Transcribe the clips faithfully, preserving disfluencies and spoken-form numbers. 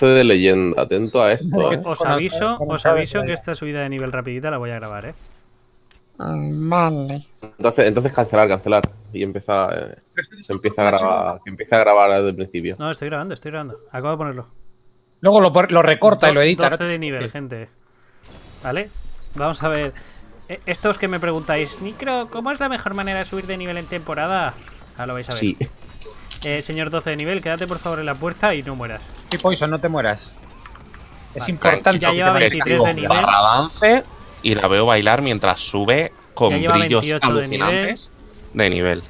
de leyenda, atento a esto. ¿Eh? Os aviso, os aviso que esta subida de nivel rapidita la voy a grabar, ¿eh? Vale. Entonces, entonces cancelar, cancelar. Y empieza, eh, se empieza a grabar, que empieza a grabar desde el principio. No, estoy grabando, estoy grabando. Acabo de ponerlo. Luego lo, lo recorta Do y lo edita. doce de nivel, sí. Gente. Vale, vamos a ver. Estos que me preguntáis, Nicro, ¿cómo es la mejor manera de subir de nivel en temporada? Ah, lo vais a ver. Sí. Eh, señor doce de nivel, quédate por favor en la puerta y no mueras. Sí, Poison, no te mueras. Vale. Es importante. Ya lleva veintitrés de nivel. Avance y la veo bailar mientras sube con brillos alucinantes de nivel. De nivel.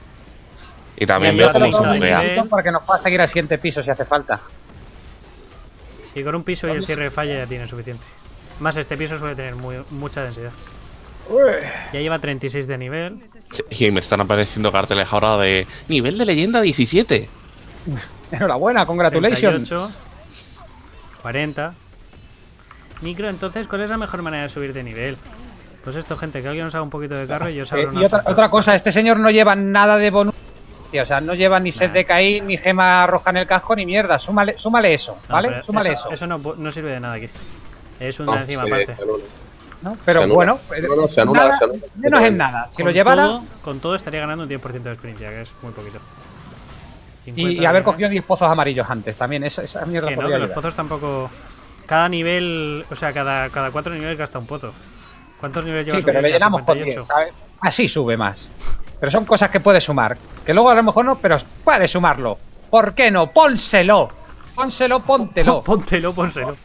Y también veo cómo se mueve. Para que nos pueda seguir al siguiente piso si hace falta. Si con un piso y el cierre de falla ya tiene suficiente. Más este piso suele tener muy, mucha densidad. Ya lleva treinta y seis de nivel. Sí, y me están apareciendo carteles ahora de nivel de leyenda diecisiete. Enhorabuena, congratulations. treinta y ocho, cuarenta. Nicro, entonces, ¿cuál es la mejor manera de subir de nivel? Pues esto, gente, que alguien nos haga un poquito de carro y yo os abro eh, una y otra, otra cosa, este señor no lleva nada de bonus. O sea, no lleva ni set nah. de caín, ni gema roja en el casco, ni mierda. Súmale, súmale eso, ¿vale? No, súmale eso. Eso, eso no, no sirve de nada aquí. Es un no, décima sí, parte. ¿No? Pero bueno, menos es nada. Si con lo llevara. Todo, con todo estaría ganando un diez por ciento de experiencia, que es muy poquito. Y, y haber cogido diez pozos amarillos antes también. Esa, esa mierda que no, que los pozos tampoco. Cada nivel, o sea, cada, cada cuatro niveles gasta un pozo. ¿Cuántos niveles llevas? Sí, pero le llenamos con diez, ¿sabes? Así sube más. Pero son cosas que puedes sumar. Que luego a lo mejor no, pero puedes sumarlo. ¿Por qué no? Pónselo. Pónselo, póntelo. Póntelo, pónselo.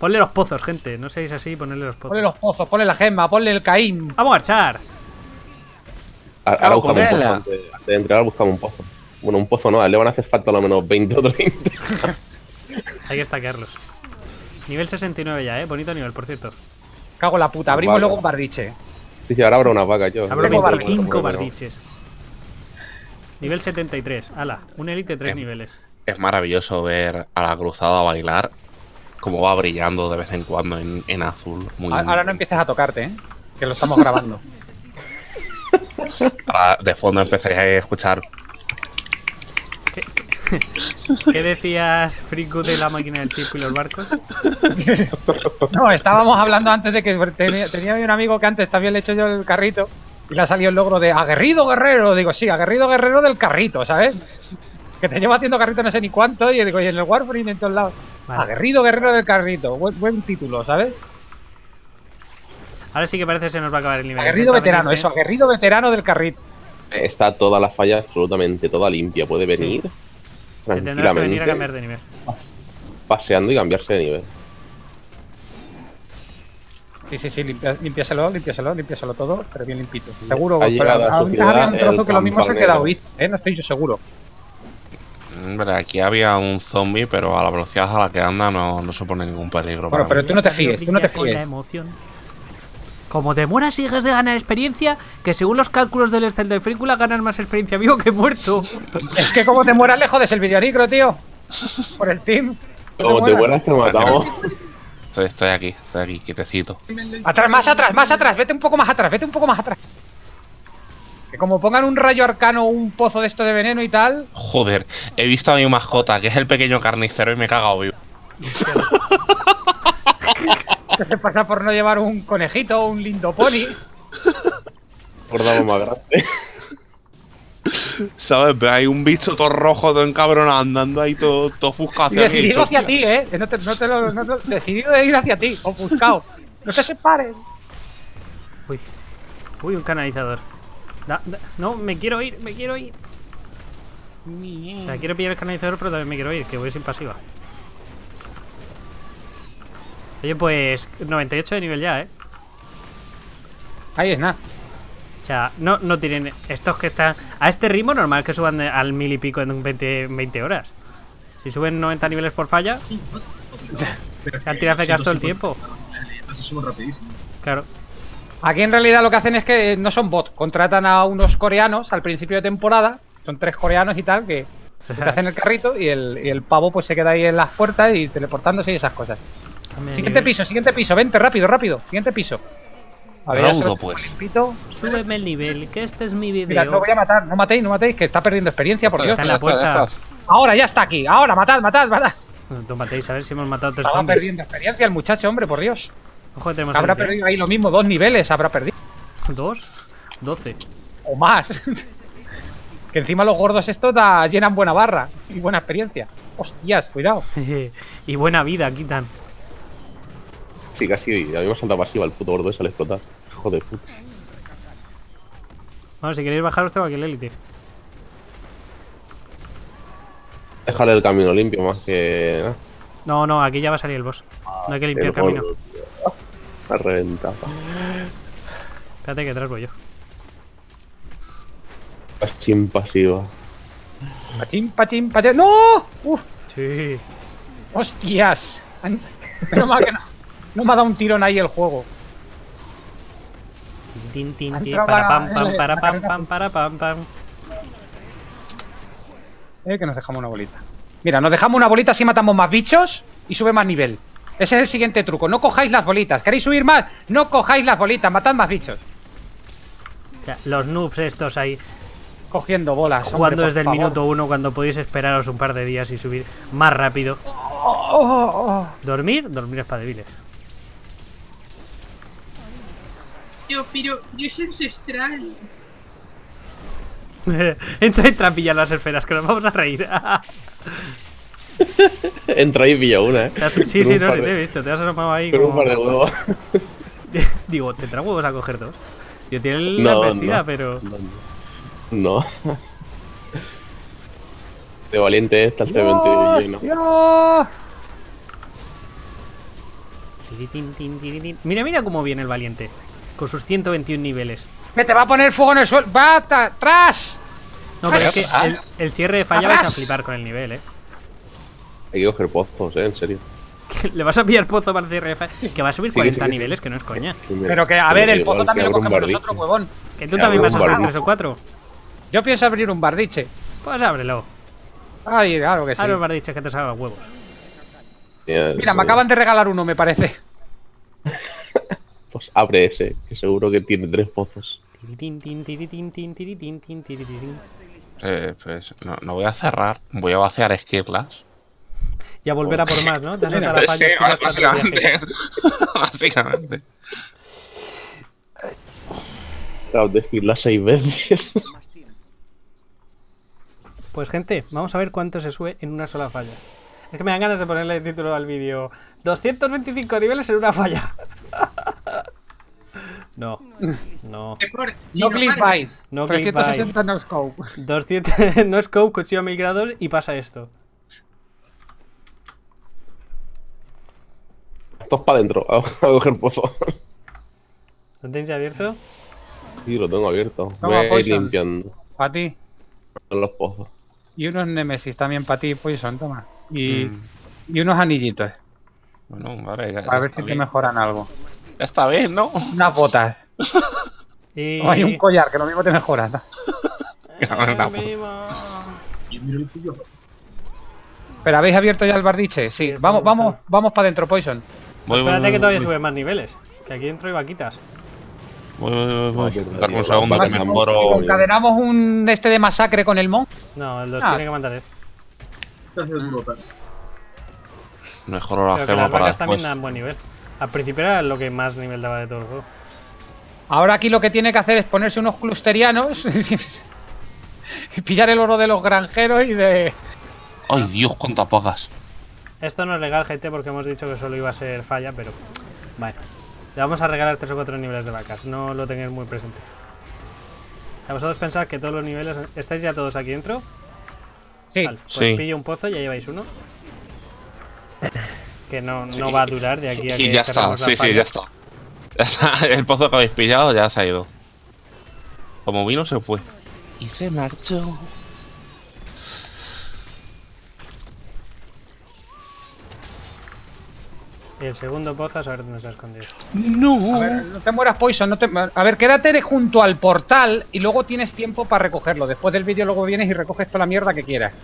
Ponle los pozos, gente. No seáis así, ponle los pozos. Ponle los pozos, ponle la gema, ponle el caín. ¡Vamos a marchar! Ahora buscamos un pozo. Antes, antes de entrar buscamos un pozo. Bueno, un pozo no, le van a hacer falta a lo menos veinte o treinta. Hay que stackearlos. Nivel sesenta y nueve ya, eh. Bonito nivel, por cierto. Cago en la puta, abrimos vaca. Luego un bardiche. Sí, sí, ahora abro unas vacas yo. Abro cinco bardiches. Nivel setenta y tres, ala. Un elite tres es, niveles. Es maravilloso ver a la cruzada bailar. Como va brillando de vez en cuando en, en azul. Muy ahora bien. No empieces a tocarte, ¿eh? Que lo estamos grabando. Ahora de fondo empecé a escuchar. ¿Qué, qué, ¿qué decías, Friku, de la máquina del tiempo y los barcos? No, estábamos hablando antes de que tenía, tenía un amigo que antes también le he hecho yo el carrito y le ha salido el logro de aguerrido guerrero. Digo, sí, aguerrido guerrero del carrito, ¿sabes? Que te llevo haciendo carrito no sé ni cuánto y digo, y en el Warframe en todos lados. Vale. Aguerrido guerrero del carrito, buen, buen título, ¿sabes? Ahora sí que parece que se nos va a acabar el nivel. Aguerrido veterano, eso, aguerrido veterano del carrito. Está toda la falla absolutamente toda limpia, puede venir sí. tranquilamente. Tendrá que venir a cambiar de nivel. Paseando y cambiarse de nivel. Sí, sí, sí, limpiáselo, limpiáselo, limpiáselo todo, pero bien limpito. Seguro, pero ahorita había un trozo que lo mismo se ha quedado, ¿eh? No estoy yo seguro. Aquí había un zombie, pero a la velocidad a la que anda no, no supone ningún peligro. Bueno, pero tú no te fíes, tú no te fíes. Como te mueras y dejas de ganar experiencia, que según los cálculos del Excel del Frícula ganas más experiencia vivo que muerto. Es que como te mueras lejos de el videonicro, tío. Por el team. Como te mueras te matamos. Estoy, estoy aquí, estoy aquí, quietecito. Atrás, más atrás, más atrás, vete un poco más atrás, vete un poco más atrás. Que como pongan un rayo arcano o un pozo de esto de veneno y tal. Joder, he visto a mi mascota, que es el pequeño carnicero, y me he cagado vivo. ¿Qué se pasa por no llevar un conejito o un lindo pony? Por darlo más grande. ¿Sabes? Hay un bicho todo rojo, todo encabronado, andando ahí todo, todo ofuscado. Decidido hacia ti, eh. No te, no te lo, no te... Decidido de ir hacia ti, ofuscado. No te separes. Uy, uy, un canalizador. Da, da, no, me quiero ir, me quiero ir. O sea, quiero pillar el canalizador, pero también me quiero ir, que voy sin pasiva. Oye, pues noventa y ocho de nivel ya, ¿eh? Ahí es nada. O sea, no, no tienen... Estos que están... A este ritmo normal que suban de, al mil y pico en veinte, veinte horas. Si suben noventa niveles por falla... Se han tirado de gas todo el tiempo. Se suben rapidísimo. Claro. Aquí en realidad lo que hacen es que no son bots, contratan a unos coreanos al principio de temporada, son tres coreanos y tal, que te hacen el carrito y el, y el pavo pues se queda ahí en las puertas y teleportándose y esas cosas. También siguiente nivel. Piso, siguiente piso, vente, rápido, rápido, siguiente piso. A ver, Raudo, pues. Súbeme el nivel, que este es mi vídeo. Mira, no voy a matar, no matéis, no matéis, que está perdiendo experiencia, por Dios. Está en la puerta. Ahora ya está aquí, ahora matad, matad, matad. No te matéis, a ver si hemos matado tres zombies. Estaba perdiendo experiencia el muchacho, hombre, por Dios. Ojo, tenemos habrá gente, perdido ahí lo mismo, dos niveles habrá perdido. ¿Dos? Doce. O más. Que encima los gordos estos da, llenan buena barra y buena experiencia. Hostias, cuidado. Y buena vida quitan. Sí, casi habíamos saltado pasiva el puto gordo ese al explotar. Joder, puto. Bueno, si queréis bajaros tengo aquí el élite. Déjale el camino limpio más que... No, no, aquí ya va a salir el boss. Ah, no hay que limpiar el camino. La reventaba. Espérate que atrás voy yo. Pachín pasiva. Pachín, pachín, pachín. ¡No! ¡Uf! Sí. ¡Hostias! Menos mal que no, no me ha dado un tirón ahí el juego. Tin, tin, tin, para pam, pam, para pam, pam, para pam, pam. Eh, que nos dejamos una bolita. Mira, nos dejamos una bolita si matamos más bichos y sube más nivel. Ese es el siguiente truco. No cojáis las bolitas. ¿Queréis subir más? No cojáis las bolitas. Matad más bichos. O sea, los noobs estos ahí. Cogiendo bolas. Jugando desde el minuto uno cuando podéis esperaros un par de días y subir más rápido. Oh, oh, oh. Dormir, dormir es para débiles. Pero, pero, yo es ancestral. Entra y entra, pilla las esferas, que nos vamos a reír. Entra y pilla una, eh. Sí, sí, sí, no, sí, te he visto, te has asomado ahí. Con como... un par de huevos. Digo, ¿tendrá huevos a coger dos? Yo tiene la no, vestida, no, pero. No. no. De valiente está el C veinte y no. ¡Dios! Mira, mira cómo viene el valiente. Con sus ciento veintiún niveles. ¡Que te va a poner fuego en el suelo! ¡Va atrás! No, pero es que el, el cierre de falla vas a flipar con el nivel, eh. Hay que coger pozos, eh, en serio. Le vas a pillar pozo para el cierre de falla. Que va a subir cuarenta sí, sí, sí, niveles, que no es coña. Sí, mira, pero que, a ver, el pozo también lo cogemos nosotros, huevón. Que tú que también vas a subir tres o cuatro. Yo pienso abrir un bardiche. Pues ábrelo. Ay, claro que sí. Abre un bardiche que te salga los huevos. Mira, mira me acaban de regalar uno, me parece. Pues abre ese, que seguro que tiene tres pozos. Eh, pues no, no voy a cerrar, voy a vaciar esquirlas. Ya volverá por más, ¿no? Te has notado la falla. Sí, básicamente. Básicamente. Claro, de esquirlas seis veces. Pues gente, vamos a ver cuánto se sube en una sola falla. Es que me dan ganas de ponerle el título al vídeo. doscientos veinticinco niveles en una falla. No, no. No clickbait. No trescientos sesenta no scope. doscientos no scope, cuchillo a mil grados y pasa esto. Esto es para adentro, a coger pozo. ¿Lo tenéis abierto? Sí, lo tengo abierto. Toma, voy a ir limpiando. Para ti. Los pozos. Y unos Nemesis también para ti, Poison, toma. Y, mm. y unos anillitos. Bueno, vale, ya, ya a ver si bien. Te mejoran algo. Esta vez, ¿no? Unas botas. Y... o hay un collar, que lo mismo te mejora. ¿No? Pero habéis abierto ya el bardiche. Sí, sí vamos, vamos, vamos para adentro, Poison. Voy, Espérate voy, voy, que todavía voy. Sube más niveles. Que aquí dentro hay vaquitas. Voy, voy, voy. Dame un segundo que me enamoro. ¿Concadenamos un este de masacre con el mon? No, los ah. tiene que mandar él. Mejor la gema para después. También dan buen nivel. Al principio era lo que más nivel daba de todo el juego. Ahora aquí lo que tiene que hacer es ponerse unos clusterianos y pillar el oro de los granjeros y de... ¡Ay, Dios, cuántas pagas! Esto no es legal, gente, porque hemos dicho que solo iba a ser falla, pero... Bueno, le vamos a regalar tres o cuatro niveles de vacas, no lo tengáis muy presente. ¿A vosotros pensáis que todos los niveles... ¿Estáis ya todos aquí dentro? Sí. Vale, pues sí. Pillo un pozo, ya lleváis uno. Que no, no sí. va a durar de aquí a que sí, ya está, sí, sí, ya está. Ya está. El pozo que habéis pillado ya se ha ido. Como vino se fue. Y se marchó. Y el segundo pozo a saber dónde se ha escondido. No. A ver, no te mueras, Poison, no te... A ver, quédate junto al portal y luego tienes tiempo para recogerlo. Después del vídeo luego vienes y recoges toda la mierda que quieras.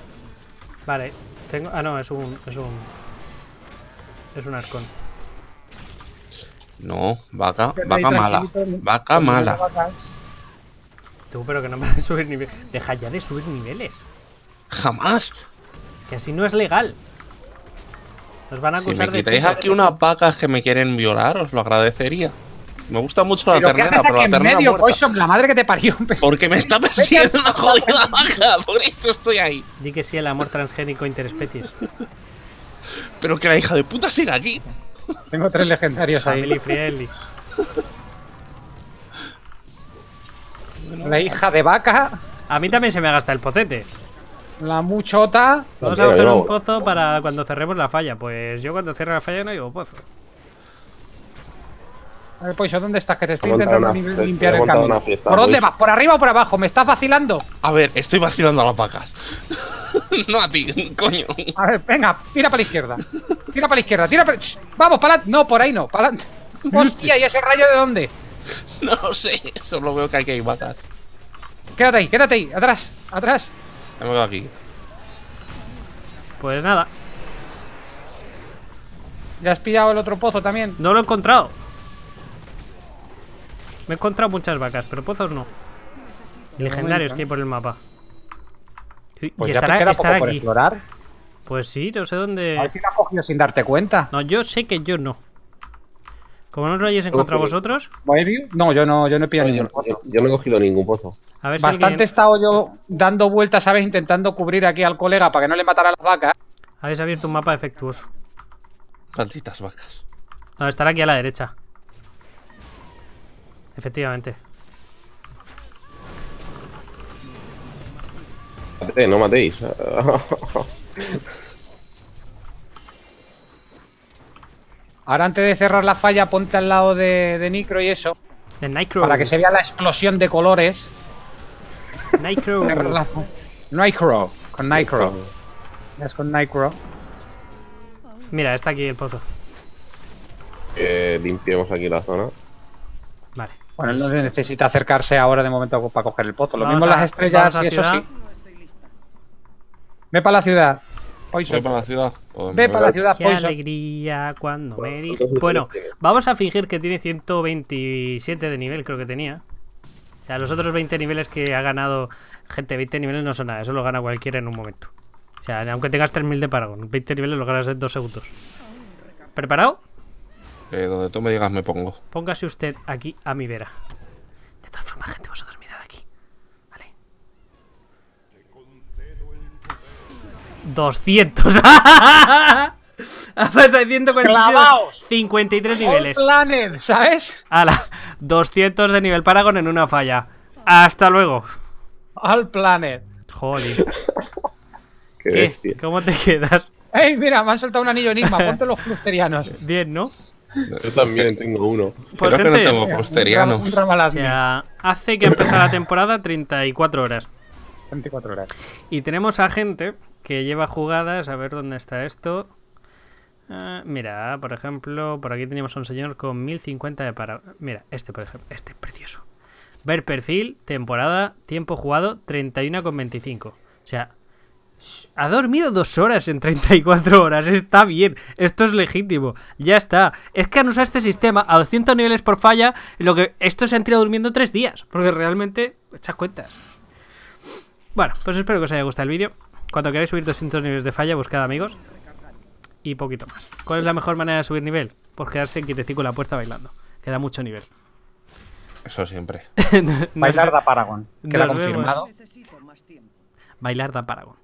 Vale, tengo... Ah, no, es un... Es un... Es un arcón. No, vaca, vaca mala. Vaca mala. Tú, pero que no me vas a subir niveles. Deja ya de subir niveles. Jamás. Que así no es legal. Nos van a acusar si me quitáis de aquí unas vacas que me quieren violar, os lo agradecería. Me gusta mucho la ternera, pero la ternera medio, muerta. La madre que te parió. Porque me está persiguiendo una jodida vaca, por eso estoy ahí. Di que sí el amor transgénico interespecies. Pero que la hija de puta siga aquí. Tengo tres legendarios ahí. Family friendly. La hija de vaca. A mí también se me gasta el pocete. La muchota. Vamos a coger un pozo para cuando cerremos la falla. Pues yo cuando cierro la falla no llevo pozo. A ver, Poiso, ¿dónde estás? Que te estoy intentando limpiar el camino. ¿Por dónde vas? ¿Por arriba o por abajo? ¿Me estás vacilando? A ver, estoy vacilando a las vacas. No a ti, coño. A ver, venga, tira para la izquierda. Tira para la izquierda, tira para... Vamos, para adelante. No, por ahí no, para adelante. Hostia, ¿y ese rayo de dónde? No sé, solo veo que aquí hay vacas. Quédate ahí, quédate ahí, atrás, atrás. Me quedo aquí. Pues nada. ¿Ya has pillado el otro pozo también? No lo he encontrado. Me he encontrado muchas vacas, pero pozos no. Legendarios que hay por el mapa. Sí, pues y ya estará, te queda estará poco por aquí. Explorar. Pues sí, no sé dónde. A ver si la has cogido sin darte cuenta. No, yo sé que yo no. Como no os lo hayáis encontrado vosotros. No, yo no, yo no he pillado no, ningún yo, pozo. Yo no he cogido ningún pozo. A ver, bastante si alguien... he estado yo dando vueltas, ¿sabes? Intentando cubrir aquí al colega para que no le matara a las vacas. Habéis abierto un mapa defectuoso. Tantitas vacas. No, estará aquí a la derecha. Efectivamente. No matéis. Ahora, antes de cerrar la falla, ponte al lado de, de Nicro y eso. De Nicro. Para que se vea la explosión de colores. Nicro. Nicro. Con Nicro. Es con Nicro. Mira, está aquí el pozo. Eh, limpiemos aquí la zona. Vale. Bueno, él no necesita acercarse ahora de momento para coger el pozo. Lo vamos mismo a, las estrellas y eso sí. Ve para la ciudad. Hoy Ve para la ciudad. Ve para la ciudad, Poison. Qué alegría cuando me di... Bueno, vamos a fingir que tiene ciento veintisiete de nivel, creo que tenía. O sea, los otros veinte niveles que ha ganado... Gente, veinte niveles no son nada. Eso lo gana cualquiera en un momento. O sea, aunque tengas tres mil de Paragon, veinte niveles lo ganas en dos segundos. ¿Preparado? Eh, donde tú me digas me pongo. Póngase usted aquí a mi vera. De todas formas, gente, vosotros mirad aquí. Vale. ¡doscientos! ¡Ha pasado de ciento cuarenta y tres niveles! Planet, ¿sabes? ¡Hala! doscientos de nivel Paragon en una falla. ¡Hasta luego! ¡Al planet! ¡Jolín! ¡Qué bestia! ¿Cómo te quedas? ¡Ey, mira! Me han soltado un anillo enigma. Ponte los clusterianos. Bien, ¿no? Yo también tengo uno. Pues creo gente, que no tengo posterianos. Un ram, un o sea, hace que empezó la temporada treinta y cuatro horas. treinta y cuatro horas. Y tenemos a gente que lleva jugadas. A ver dónde está esto. Uh, mira, por ejemplo, por aquí teníamos a un señor con mil cincuenta de para. Mira, este, por ejemplo. Este es precioso. Ver perfil, temporada, tiempo jugado, treinta y uno con veinticinco. O sea, ha dormido dos horas en treinta y cuatro horas. Está bien, esto es legítimo. Ya está, es que han usado este sistema a doscientos niveles por falla. Lo que esto se han tirado durmiendo tres días. Porque realmente, echas cuentas. Bueno, pues espero que os haya gustado el vídeo. Cuando queráis subir doscientos niveles de falla, buscad amigos y poquito más. ¿Cuál es la mejor manera de subir nivel? Pues quedarse quietecico en la puerta bailando. Queda mucho nivel. Eso siempre. no, Bailar da Paragon. Queda confirmado. Bailar da Paragon.